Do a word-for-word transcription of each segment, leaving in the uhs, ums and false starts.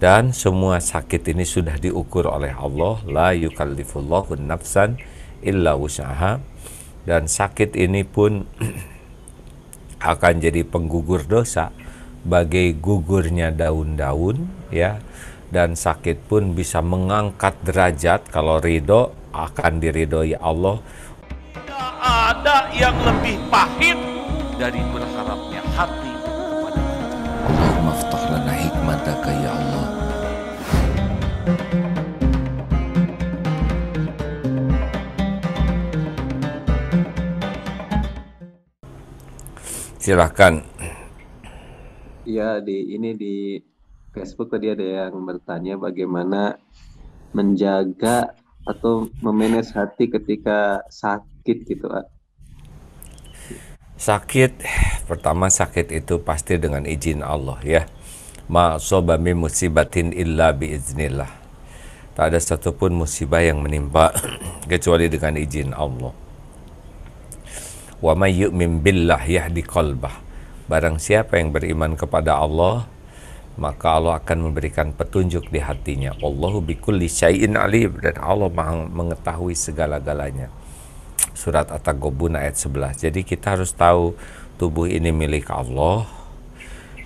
Dan semua sakit ini sudah diukur oleh Allah. La yukallifullahu nafsan illa wus'aha. Dan sakit ini pun akan jadi penggugur dosa bagi gugurnya daun-daun, ya. Dan sakit pun bisa mengangkat derajat. Kalau ridho akan diridhoi Allah. Tidak ada yang lebih pahit dari berharapnya hati kepada Allahumma aftah lana hikmataka ya Allah. Silahkan. Iya, di ini di Facebook tadi ada yang bertanya bagaimana menjaga atau memanage hati ketika sakit gitu, Pak. Sakit, pertama sakit itu pasti dengan izin Allah, ya. Ma asoba min musibatin illa biiznillah. Tak ada satupun musibah yang menimpa kecuali dengan izin Allah. Wa may yu'min billah yahdi qalbah. Barang siapa yang beriman kepada Allah, maka Allah akan memberikan petunjuk di hatinya. Wallahu bikulli syai'in alim, dan Allah mengetahui segala-galanya. Surat At-Taghabun ayat sebelas. Jadi kita harus tahu tubuh ini milik Allah,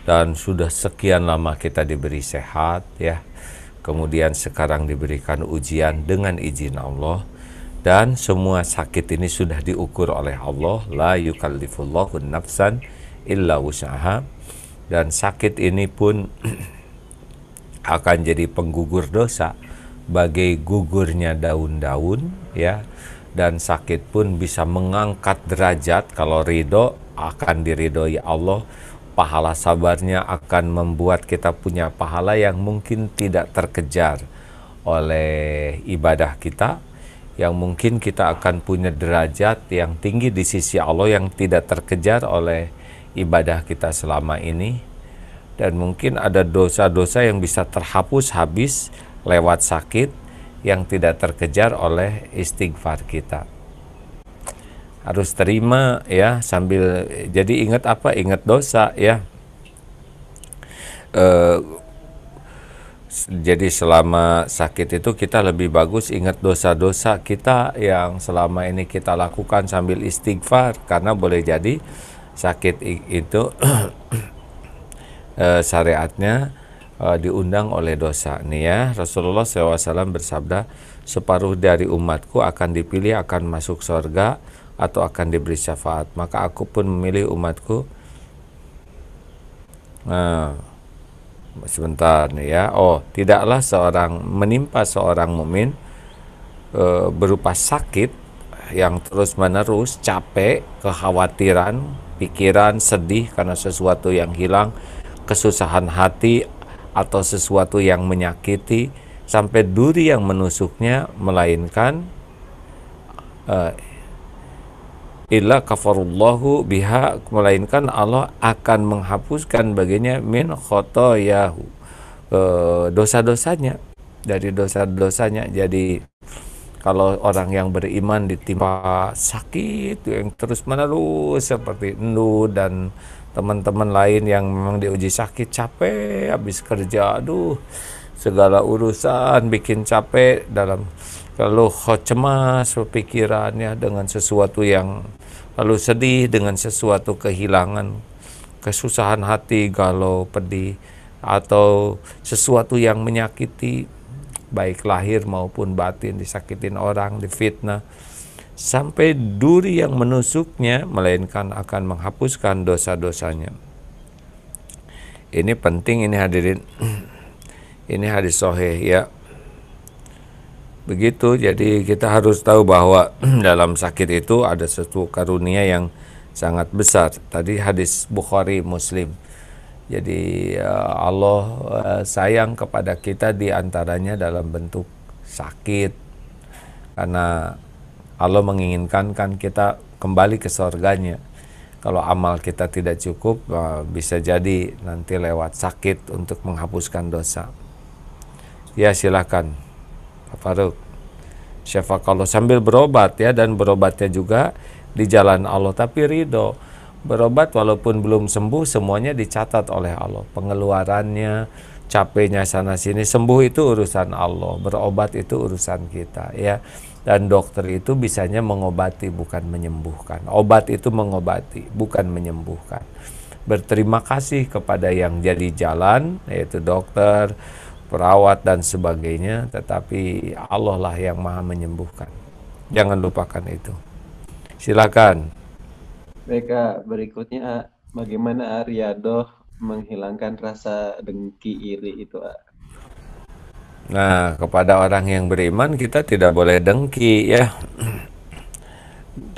dan sudah sekian lama kita diberi sehat, ya. Kemudian sekarang diberikan ujian dengan izin Allah, dan semua sakit ini sudah diukur oleh Allah. La yukallifullahu nafsan illa wus'aha. Dan sakit ini pun akan jadi penggugur dosa bagi gugurnya daun-daun, ya. Dan sakit pun bisa mengangkat derajat. Kalau ridho akan diridhoi Allah. Pahala sabarnya akan membuat kita punya pahala yang mungkin tidak terkejar oleh ibadah kita, yang mungkin kita akan punya derajat yang tinggi di sisi Allah yang tidak terkejar oleh ibadah kita selama ini. Dan mungkin ada dosa-dosa yang bisa terhapus habis lewat sakit yang tidak terkejar oleh istighfar kita. Harus terima, ya, sambil jadi ingat apa? Ingat dosa, ya. E, jadi selama sakit itu kita lebih bagus ingat dosa-dosa kita yang selama ini kita lakukan sambil istighfar, karena boleh jadi sakit itu eh, syariatnya eh, diundang oleh dosa nih, ya. Rasulullah shallallahu alaihi wasallam bersabda, separuh dari umatku akan dipilih akan masuk surga atau akan diberi syafaat, maka aku pun memilih umatku. Nah, sebentar nih, ya. Oh, tidaklah seorang menimpa seorang mukmin eh, berupa sakit yang terus menerus, capek, kekhawatiran, pikiran, sedih karena sesuatu yang hilang, kesusahan hati atau sesuatu yang menyakiti, sampai duri yang menusuknya, melainkan uh, illa kafarullahu biha, melainkan Allah akan menghapuskan baginya min khotoyahu, uh, dosa-dosanya, dari dosa-dosanya. Jadi kalau orang yang beriman ditimpa sakit yang terus menerus seperti Endu dan teman-teman lain yang memang diuji sakit, capek habis kerja, aduh segala urusan bikin capek, dalam lalu cemas pikirannya dengan sesuatu yang, lalu sedih dengan sesuatu kehilangan, kesusahan hati, galau, pedih atau sesuatu yang menyakiti, baik lahir maupun batin, disakitin orang, difitnah, sampai duri yang menusuknya, melainkan akan menghapuskan dosa-dosanya. Ini penting, ini hadirin, ini hadis sahih, ya. Begitu, jadi kita harus tahu bahwa dalam sakit itu ada suatu karunia yang sangat besar. Tadi hadis Bukhari Muslim. Jadi Allah sayang kepada kita diantaranya dalam bentuk sakit, karena Allah menginginkan kan kita kembali ke surganya. Kalau amal kita tidak cukup, bisa jadi nanti lewat sakit untuk menghapuskan dosa. Ya, silakan Pak Faruk. Syafaqallah, sambil berobat, ya, dan berobatnya juga di jalan Allah tapi ridho. Berobat walaupun belum sembuh, semuanya dicatat oleh Allah. Pengeluarannya, capeknya sana sini, sembuh itu urusan Allah, berobat itu urusan kita ya. Dan dokter itu bisanya mengobati bukan menyembuhkan. Obat itu mengobati bukan menyembuhkan. Berterima kasih kepada yang jadi jalan, yaitu dokter, perawat dan sebagainya, tetapi Allah lah yang maha menyembuhkan. Jangan lupakan itu. Silakan. Baik, berikutnya bagaimana Ariado menghilangkan rasa dengki iri itu, A. Nah, kepada orang yang beriman kita tidak boleh dengki ya.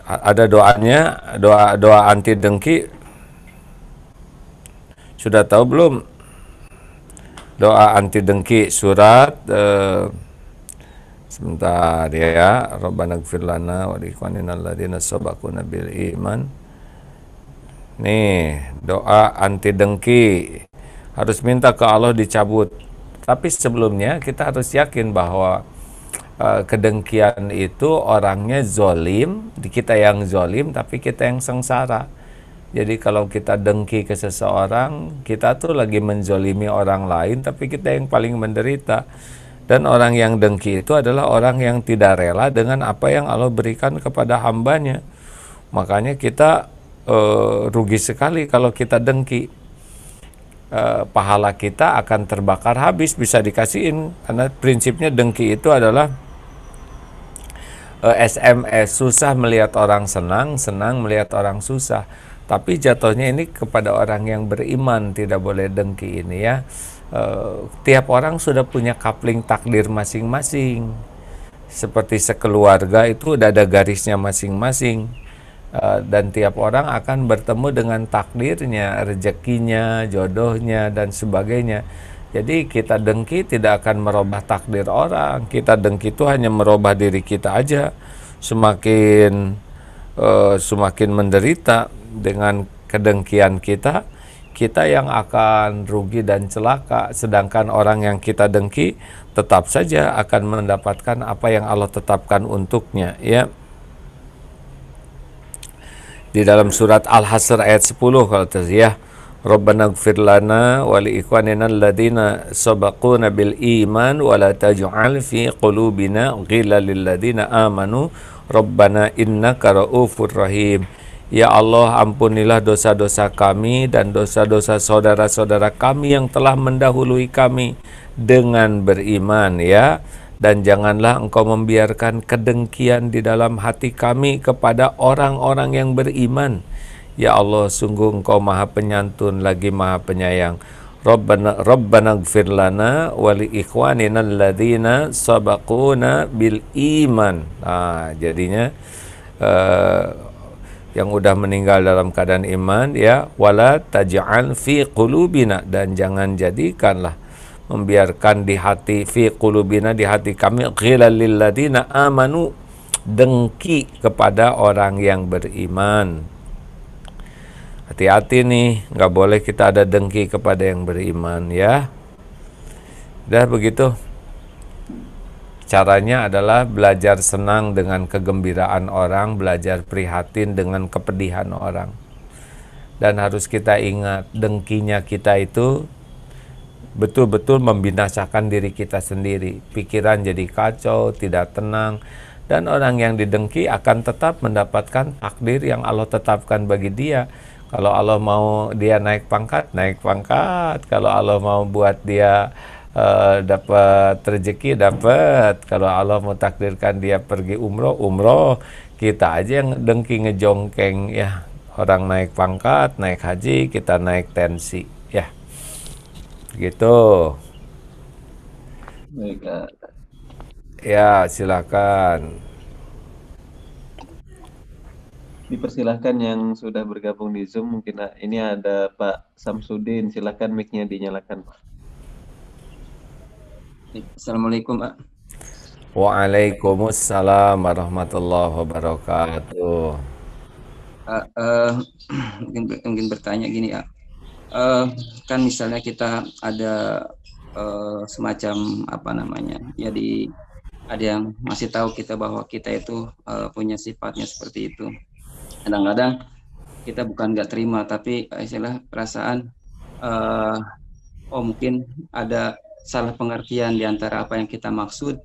Ada doanya, doa doa anti dengki. Sudah tahu belum? Doa anti dengki surat eh, sebentar ya. Rabbana ighfir lana wa li ikhwanina alladziina sabaquna bil iman. Nih, doa anti dengki harus minta ke Allah dicabut. Tapi sebelumnya kita harus yakin bahwa uh, kedengkian itu orangnya zolim, kita yang zolim tapi kita yang sengsara. Jadi kalau kita dengki ke seseorang, kita tuh lagi menzolimi orang lain tapi kita yang paling menderita. Dan orang yang dengki itu adalah orang yang tidak rela dengan apa yang Allah berikan kepada hambanya. Makanya kita Uh, rugi sekali kalau kita dengki, uh, pahala kita akan terbakar habis, bisa dikasihin, karena prinsipnya dengki itu adalah uh, S M S, susah melihat orang senang, senang melihat orang susah. Tapi jatuhnya ini kepada orang yang beriman, tidak boleh dengki ini ya. Uh, tiap orang sudah punya coupling takdir masing-masing, seperti sekeluarga itu udah ada garisnya masing-masing. Dan tiap orang akan bertemu dengan takdirnya, rezekinya, jodohnya, dan sebagainya. Jadi kita dengki tidak akan merubah takdir orang. Kita dengki itu hanya merubah diri kita aja. Semakin uh, semakin menderita dengan kedengkian kita, kita yang akan rugi dan celaka. Sedangkan orang yang kita dengki tetap saja akan mendapatkan apa yang Allah tetapkan untuknya ya. Di dalam surat Al-Hasr ayat sepuluh kalau tersiah, Rabbana ighfir lana wa li ikhwanina alladziina sabaquna bil iman wa la taj'al fi qulubina ghillan lil ladziina amanu rabbana innaka raufur rahim. Ya Allah, ampunilah dosa-dosa kami dan dosa-dosa saudara-saudara kami yang telah mendahului kami dengan beriman ya. Dan janganlah engkau membiarkan kedengkian di dalam hati kami kepada orang-orang yang beriman. Ya Allah, sungguh engkau maha penyantun lagi maha penyayang. Rabbana, Rabbana ighfir lana wa li ikhwanina alladziina sabaquna bil iman. Nah, jadinya uh, yang udah meninggal dalam keadaan iman ya, wala taj'al fi qulubina, dan jangan jadikanlah, membiarkan di hati, fi qulubina, di hati kami, ghillan lil ladzina amanu, dengki kepada orang yang beriman. Hati-hati nih, nggak boleh kita ada dengki kepada yang beriman ya. Udah begitu, caranya adalah belajar senang dengan kegembiraan orang, belajar prihatin dengan kepedihan orang. Dan harus kita ingat, dengkinya kita itu betul-betul membinasakan diri kita sendiri. Pikiran jadi kacau, tidak tenang. Dan orang yang didengki akan tetap mendapatkan takdir yang Allah tetapkan bagi dia. Kalau Allah mau dia naik pangkat, naik pangkat. Kalau Allah mau buat dia uh, dapat rezeki, dapat. Kalau Allah mau takdirkan dia pergi umroh, umroh. Kita aja yang dengki ngejongkeng ya. Orang naik pangkat, naik haji, kita naik tensi ya. Gitu. Baik, ya, silakan. Dipersilahkan yang sudah bergabung di Zoom, mungkin ini ada Pak Samsudin, silakan mic-nya dinyalakan, Pak. Assalamualaikum, Pak. Waalaikumsalam warahmatullahi wabarakatuh. Uh, uh, mungkin mungkin bertanya gini, ya. Uh, kan misalnya kita ada uh, semacam apa namanya, jadi ada yang masih tahu kita bahwa kita itu uh, punya sifatnya seperti itu. Kadang-kadang kita bukan nggak terima, tapi istilah perasaan uh, oh mungkin ada salah pengertian di antara apa yang kita maksud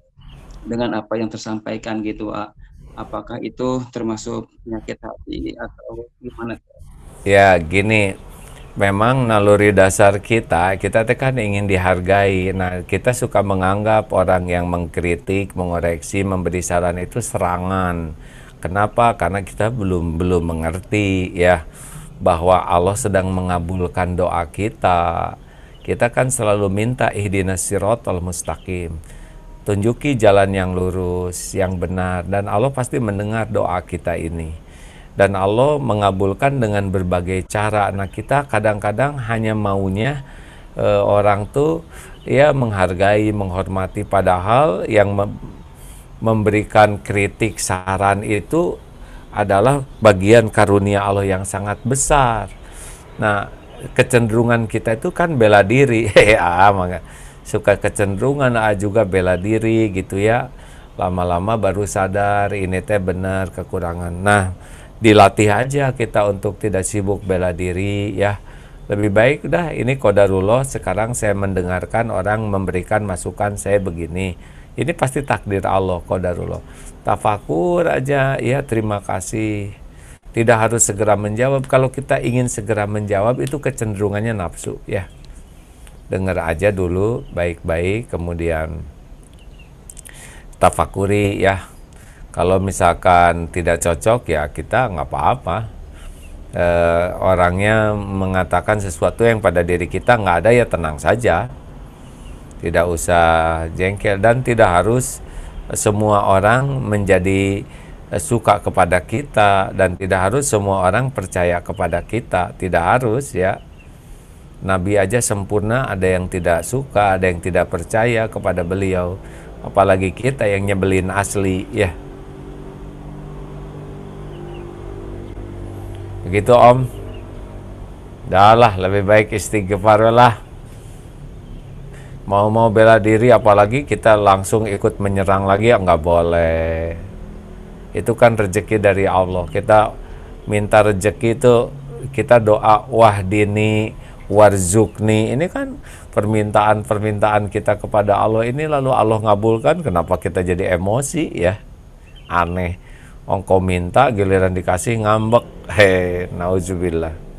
dengan apa yang tersampaikan gitu, A. Apakah itu termasuk penyakit hati atau gimana? Ya gini, memang naluri dasar kita, kita kan ingin dihargai. Nah, kita suka menganggap orang yang mengkritik, mengoreksi, memberi saran itu serangan. Kenapa? Karena kita belum belum mengerti ya bahwa Allah sedang mengabulkan doa kita. Kita kan selalu minta ihdinas siratal mustaqim. Tunjuki jalan yang lurus, yang benar, dan Allah pasti mendengar doa kita ini. Dan Allah mengabulkan dengan berbagai cara. Nah, kita kadang-kadang hanya maunya e, orang tuh ya menghargai, menghormati, padahal yang me memberikan kritik, saran itu adalah bagian karunia Allah yang sangat besar. Nah, kecenderungan kita itu kan bela diri. Ah, suka kecenderungan A juga bela diri gitu ya, lama-lama baru sadar ini teh benar kekurangan. Nah, dilatih aja kita untuk tidak sibuk bela diri ya, lebih baik udah ini qadarullah, sekarang saya mendengarkan orang memberikan masukan saya begini, ini pasti takdir Allah, qadarullah, tafakur aja ya, terima kasih. Tidak harus segera menjawab. Kalau kita ingin segera menjawab itu kecenderungannya nafsu ya. Dengar aja dulu baik-baik, kemudian tafakuri ya. Kalau misalkan tidak cocok ya kita nggak apa-apa. E, orangnya mengatakan sesuatu yang pada diri kita nggak ada ya tenang saja. Tidak usah jengkel dan tidak harus semua orang menjadi suka kepada kita dan tidak harus semua orang percaya kepada kita. Tidak harus ya. Nabi aja sempurna, ada yang tidak suka, ada yang tidak percaya kepada beliau. Apalagi kita yang nyebelin asli, ya. Begitu Om. Dah lah, lebih baik istighfar lah. Mau-mau bela diri, apalagi kita langsung ikut menyerang lagi, ya nggak boleh. Itu kan rezeki dari Allah. Kita minta rezeki itu, kita doa wahdini, warzukni, ini kan permintaan-permintaan kita kepada Allah ini lalu Allah ngabulkan. Kenapa kita jadi emosi ya, aneh, ongko minta giliran dikasih ngambek, hei, nauzubillah.